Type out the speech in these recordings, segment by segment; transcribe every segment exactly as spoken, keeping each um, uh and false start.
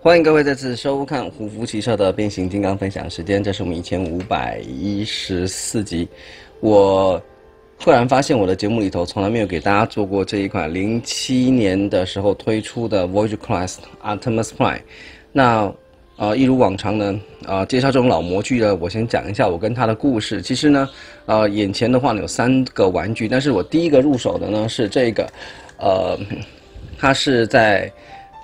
欢迎各位再次收看虎符骑射的变形金刚分享时间，这是我们一千五百一十四集。我赫然发现我的节目里头从来没有给大家做过这一款零七年的时候推出的 Voyager Class Optimus Prime。那呃，一如往常呢，呃，介绍这种老模具呢，我先讲一下我跟它的故事。其实呢，呃，眼前的话呢有三个玩具，但是我第一个入手的呢是这个，呃，它是在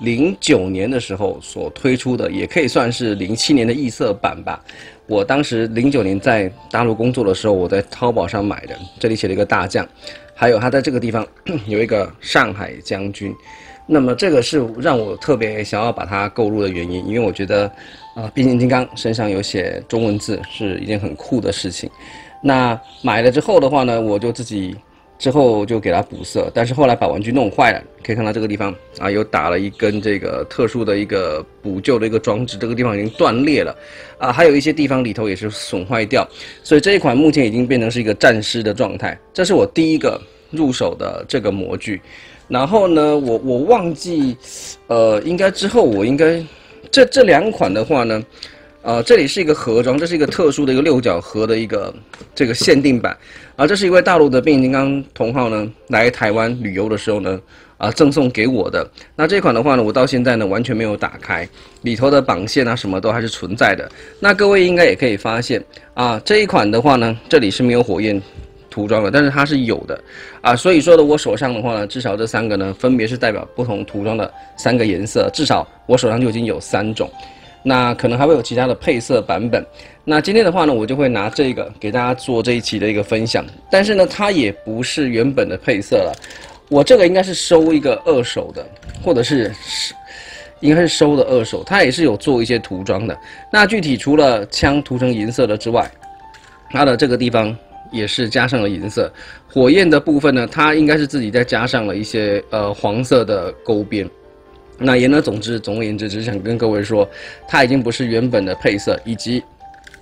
零九年的时候所推出的，也可以算是零七年的异色版吧。我当时零九年在大陆工作的时候，我在淘宝上买的，这里写了一个大将，还有他在这个地方有一个上海将军。那么这个是让我特别想要把它购入的原因，因为我觉得，呃，变形金刚身上有写中文字是一件很酷的事情。那买了之后的话呢，我就自己。 之后就给它补色，但是后来把玩具弄坏了，可以看到这个地方啊，有打了一根这个特殊的一个补救的一个装置，这个地方已经断裂了，啊，还有一些地方里头也是损坏掉，所以这一款目前已经变成是一个战尸的状态。这是我第一个入手的这个模具，然后呢，我我忘记，呃，应该之后我应该，这这两款的话呢。 呃，这里是一个盒装，这是一个特殊的一个六角盒的一个这个限定版，啊，这是一位大陆的变形金刚同好呢来台湾旅游的时候呢，啊赠送给我的。那这款的话呢，我到现在呢完全没有打开，里头的绑线啊什么都还是存在的。那各位应该也可以发现啊，这一款的话呢，这里是没有火焰涂装的，但是它是有的，啊，所以说的我手上的话呢，至少这三个呢分别是代表不同涂装的三个颜色，至少我手上就已经有三种。 那可能还会有其他的配色版本。那今天的话呢，我就会拿这个给大家做这一期的一个分享。但是呢，它也不是原本的配色了。我这个应该是收一个二手的，或者是应该是收的二手。它也是有做一些涂装的。那具体除了枪涂成银色的之外，它的这个地方也是加上了银色。火焰的部分呢，它应该是自己再加上了一些呃黄色的勾边。 那言而总之，总而言之，只是想跟各位说，它已经不是原本的配色，以及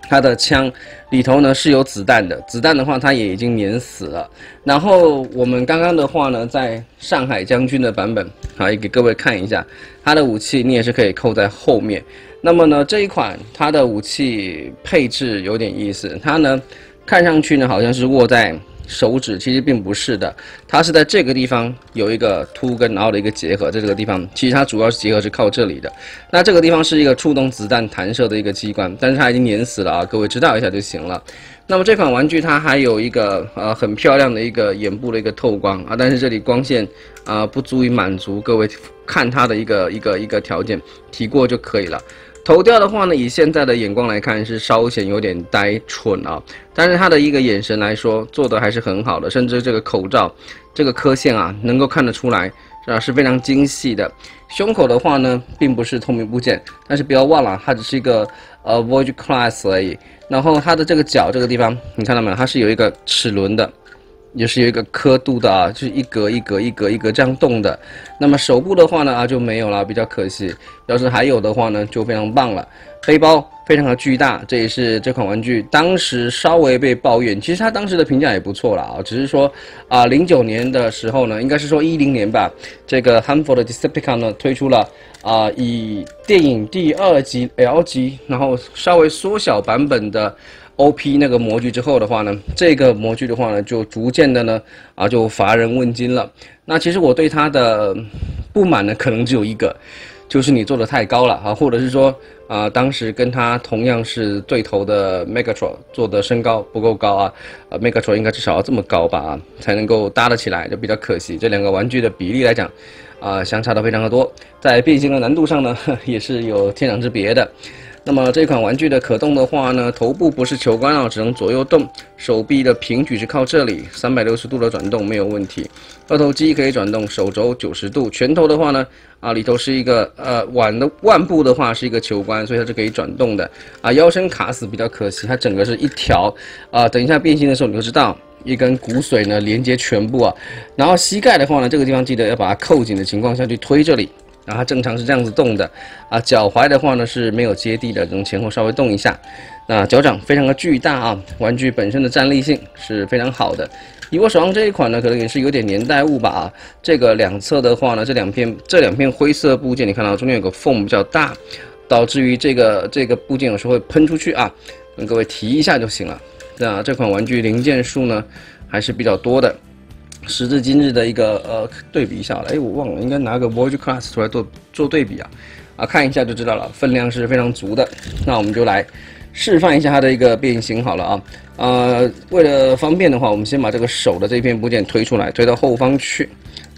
它的枪里头呢是有子弹的，子弹的话它也已经碾死了。然后我们刚刚的话呢，在上海将军的版本，好，也给各位看一下，它的武器你也是可以扣在后面。那么呢，这一款它的武器配置有点意思，它呢看上去呢好像是握在。 手指其实并不是的，它是在这个地方有一个凸跟凹的一个结合，在这个地方，其实它主要是结合是靠这里的。那这个地方是一个触动子弹弹射的一个机关，但是它已经碾死了啊，各位知道一下就行了。那么这款玩具它还有一个呃很漂亮的一个眼部的一个透光啊，但是这里光线啊、呃、不足以满足各位看它的一个一个一个条件，提过就可以了。 头雕的话呢，以现在的眼光来看是稍显有点呆蠢啊，但是他的一个眼神来说做的还是很好的，甚至这个口罩，这个刻线啊能够看得出来啊是非常精细的。胸口的话呢，并不是透明部件，但是不要忘了它只是一个呃 Voyager Class 而已。然后它的这个脚这个地方，你看到没有？它是有一个齿轮的。 也是有一个刻度的啊，就是一格一格一格一格这样动的。那么手部的话呢啊就没有了，比较可惜。要是还有的话呢，就非常棒了。背包非常的巨大，这也是这款玩具当时稍微被抱怨。其实它当时的评价也不错了啊，只是说啊零九年的时候呢，应该是说一零年吧，这个 Hansford Decepticon 呢推出了啊以电影第二集 L 级，然后稍微缩小版本的。 O P 那个模具之后的话呢，这个模具的话呢，就逐渐的呢，啊，就乏人问津了。那其实我对它的不满呢，可能只有一个，就是你做的太高了啊，或者是说啊、呃，当时跟它同样是对头的 Megatron 做的身高不够高啊，呃 ，Megatron 应该至少要这么高吧啊，才能够搭得起来，就比较可惜。这两个玩具的比例来讲，啊、呃，相差的非常的多，在变形的难度上呢，也是有天壤之别的。 那么这款玩具的可动的话呢，头部不是球杆啊，只能左右动。手臂的平举是靠这里， 三百六十度的转动没有问题。二头肌可以转动，手肘九十度。拳头的话呢，啊里头是一个呃腕的腕部的话是一个球杆，所以它是可以转动的。啊腰身卡死比较可惜，它整个是一条。啊等一下变形的时候你就知道。 一根骨髓呢连接全部啊，然后膝盖的话呢，这个地方记得要把它扣紧的情况下去推这里，然后正常是这样子动的啊。脚踝的话呢是没有接地的，能前后稍微动一下。那、啊、脚掌非常的巨大啊，玩具本身的站立性是非常好的。蚁窝守望这一款呢，可能也是有点年代物吧、啊。这个两侧的话呢，这两片这两片灰色部件，你看到中间有个缝比较大，导致于这个这个部件有时候会喷出去啊，跟各位提一下就行了。那这款玩具零件数呢还是比较多的。 时至今日的一个呃对比一下，哎，我忘了，应该拿个 Voyager Class 出来做做对比啊，啊，看一下就知道了，分量是非常足的。那我们就来示范一下它的一个变形好了啊，呃，为了方便的话，我们先把这个手的这片部件推出来，推到后方去，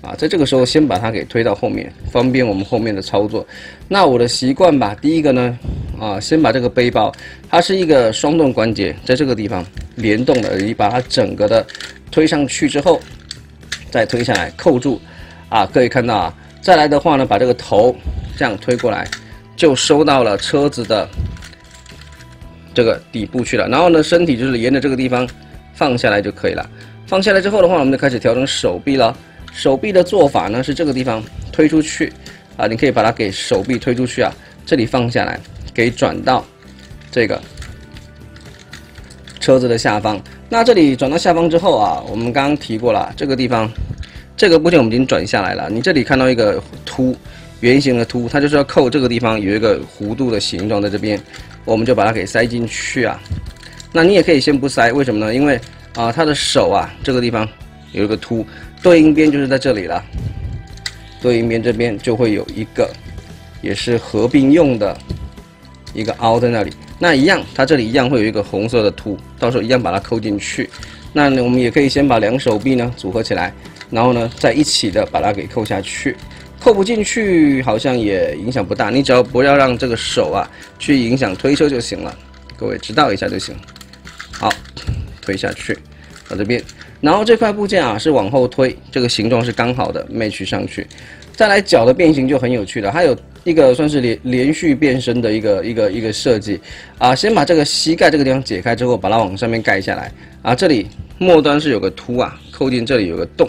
啊，在这个时候先把它给推到后面，方便我们后面的操作。那我的习惯吧，第一个呢，啊，先把这个背包，它是一个双动关节，在这个地方联动的，你把它整个的推上去之后。 再推下来扣住，啊，可以看到啊，再来的话呢，把这个头这样推过来，就收到了车子的这个底部去了。然后呢，身体就是沿着这个地方放下来就可以了。放下来之后的话，我们就开始调整手臂了。手臂的做法呢是这个地方推出去，啊，你可以把它给手臂推出去啊，这里放下来，给转到这个车子的下方。 那这里转到下方之后啊，我们刚刚提过了，这个地方，这个部件我们已经转下来了。你这里看到一个凸，圆形的凸，它就是要扣这个地方有一个弧度的形状在这边，我们就把它给塞进去啊。那你也可以先不塞，为什么呢？因为啊、呃，它的手啊这个地方有一个凸，对应边就是在这里了，对应边这边就会有一个，也是合并用的一个凹在那里。 那一样，它这里一样会有一个红色的凸，到时候一样把它扣进去。那我们也可以先把两手臂呢组合起来，然后呢再一起的把它给扣下去。扣不进去好像也影响不大，你只要不要让这个手啊去影响推车就行了。各位知道一下就行。好，推下去到这边，然后这块部件啊是往后推，这个形状是刚好的 match 上去。再来脚的变形就很有趣了，它有。 一个算是连连续变身的一个一个一个设计啊，先把这个膝盖这个地方解开之后，把它往上面盖下来啊，这里末端是有个凸啊，扣进这里有个洞，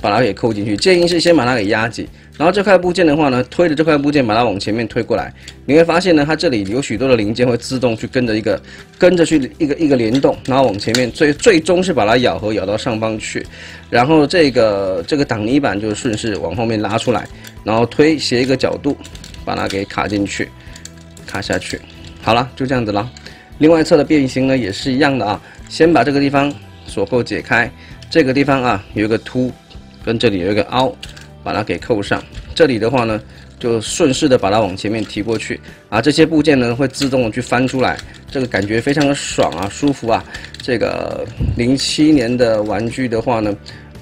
把它给扣进去。建议是先把它给压紧，然后这块部件的话呢，推着这块部件把它往前面推过来，你会发现呢，它这里有许多的零件会自动去跟着一个跟着去一个一个联动，然后往前面最最终是把它咬合咬到上方去，然后这个这个挡泥板就顺势往后面拉出来。 然后推斜一个角度，把它给卡进去，卡下去，好了，就这样子了。另外一侧的变形呢也是一样的啊，先把这个地方锁扣解开，这个地方啊有一个凸，跟这里有一个凹，把它给扣上。这里的话呢，就顺势的把它往前面提过去啊。这些部件呢会自动的去翻出来，这个感觉非常的爽啊，舒服啊。这个零七年的玩具的话呢。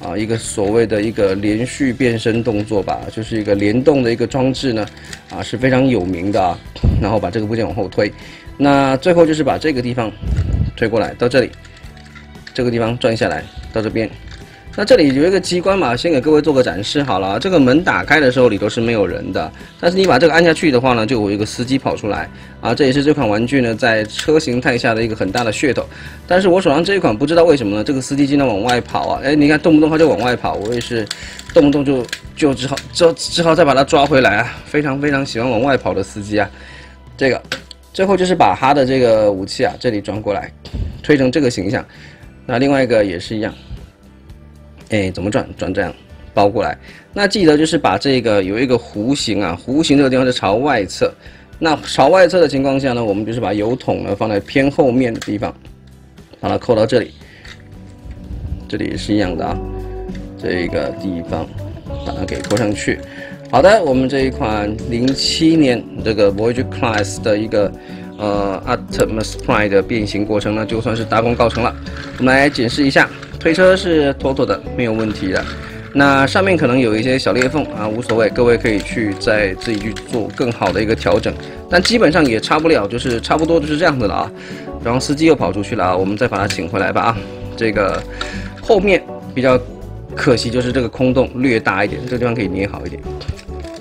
啊，一个所谓的一个连续变身动作吧，就是一个联动的一个装置呢，啊是非常有名的啊。然后把这个部件往后推，那最后就是把这个地方推过来到这里，这个地方转下来到这边。那这里有一个机关嘛，先给各位做个展示好了。这个门打开的时候里头是没有人的，但是你把这个按下去的话呢，就有一个司机跑出来啊。这也是这款玩具呢在车形态下的一个很大的噱头。但是我手上这一款不知道为什么呢，这个司机经常往外跑啊。哎，你看动不动他就往外跑，我也是动不动就就只好只只好再把它抓回来啊。非常非常喜欢往外跑的司机啊。这个最后就是把他的这个武器啊这里转过来，推成这个形象。那另外一个也是一样。 哎，怎么转？转这样，包过来。那记得就是把这个有一个弧形啊，弧形这个地方是朝外侧。那朝外侧的情况下呢，我们就是把油桶呢放在偏后面的地方，把它扣到这里。这里也是一样的啊，这个地方把它给扣上去。好的，我们这一款零七年这个 Voyager Class 的一个。 呃 ，Optimus Prime 的变形过程呢，就算是大功告成了。我们来解释一下，推车是妥妥的，没有问题的。那上面可能有一些小裂缝啊，无所谓，各位可以去再自己去做更好的一个调整。但基本上也差不了，就是差不多就是这样子了啊。然后司机又跑出去了啊，我们再把它请回来吧啊。这个后面比较可惜就是这个空洞略大一点，这个地方可以捏好一点。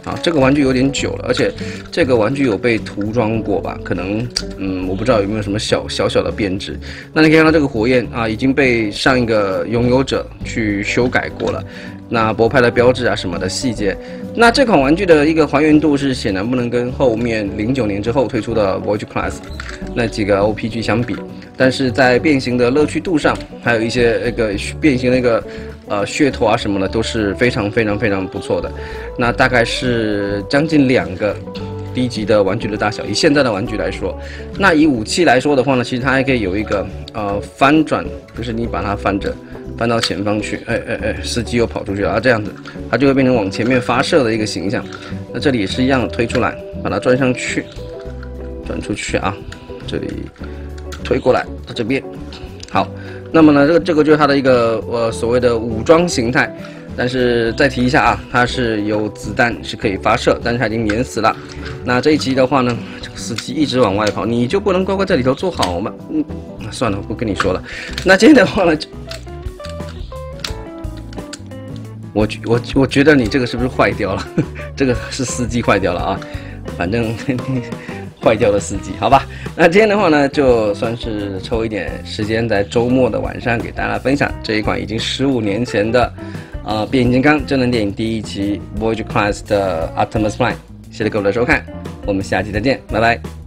啊，这个玩具有点久了，而且这个玩具有被涂装过吧？可能，嗯，我不知道有没有什么小小小的变质。那你可以看到这个火焰啊，已经被上一个拥有者去修改过了。那博派的标志啊什么的细节，那这款玩具的一个还原度是显然不能跟后面零九年之后推出的 Voyager Class 那几个 O P G 相比，但是在变形的乐趣度上，还有一些那个变形那个呃噱头啊什么的都是非常非常非常不错的。那大概是将近两个 低级的玩具的大小，以现在的玩具来说，那以武器来说的话呢，其实它还可以有一个呃翻转，就是你把它翻着，翻到前方去，哎哎哎，司机又跑出去了，啊这样子，它就会变成往前面发射的一个形象。那这里也是一样，推出来，把它转上去，转出去啊，这里推过来到这边，好，那么呢，这个这个就是它的一个呃所谓的武装形态。 但是再提一下啊，它是有子弹是可以发射，但是它已经碾死了。那这一集的话呢，这个司机一直往外跑，你就不能乖乖在里头坐好吗？嗯，算了，我不跟你说了。那今天的话呢，我我我觉得你这个是不是坏掉了？这个是司机坏掉了啊，反正坏掉了司机，好吧。那今天的话呢，就算是抽一点时间在周末的晚上给大家分享这一款已经十五年前的 呃，变形金刚真人电影第一集 Voyager Class 的 Optimus Prime， 谢谢各位的收看，我们下期再见，拜拜。